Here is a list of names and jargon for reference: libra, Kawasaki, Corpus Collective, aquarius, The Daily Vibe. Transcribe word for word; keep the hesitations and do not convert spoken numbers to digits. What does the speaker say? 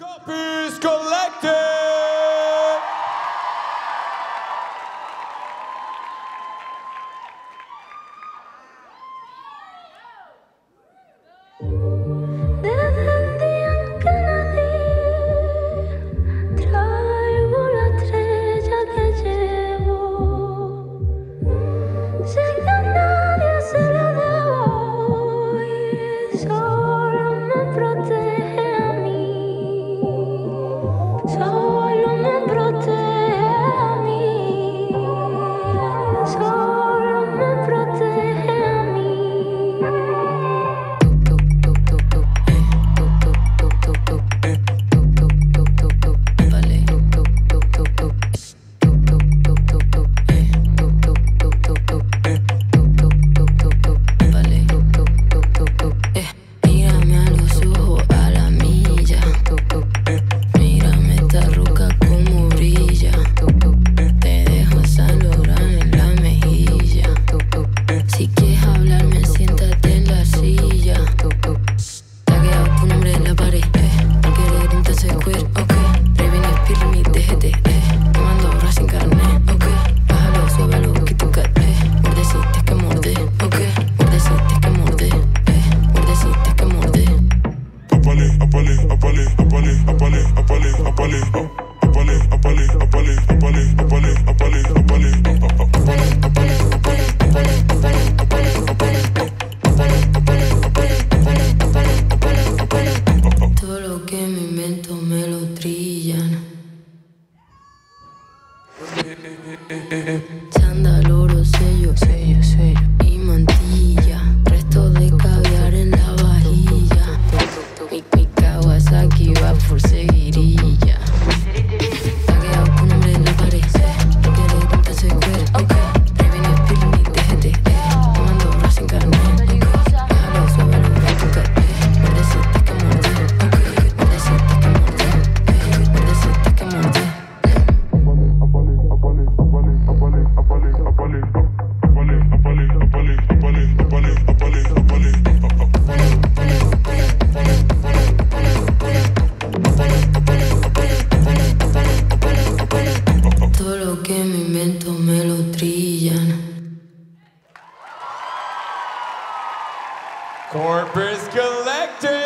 Corpus Collective! Chándal, oro, sello, sello, sello y mantilla. Resto de caviar en la vajilla. Mi, mi Kawasaki va por seguirilla. Está quedado con hombre en la pared. No quiero contarse el cuero. Ok, previne el pirmi, déjete. Tomando bras en carne. Déjalo suave, lo voy a tocar. Me deciste que mordé. Ok, me deciste que mordé. Me deciste que mordé. Corpus Collective!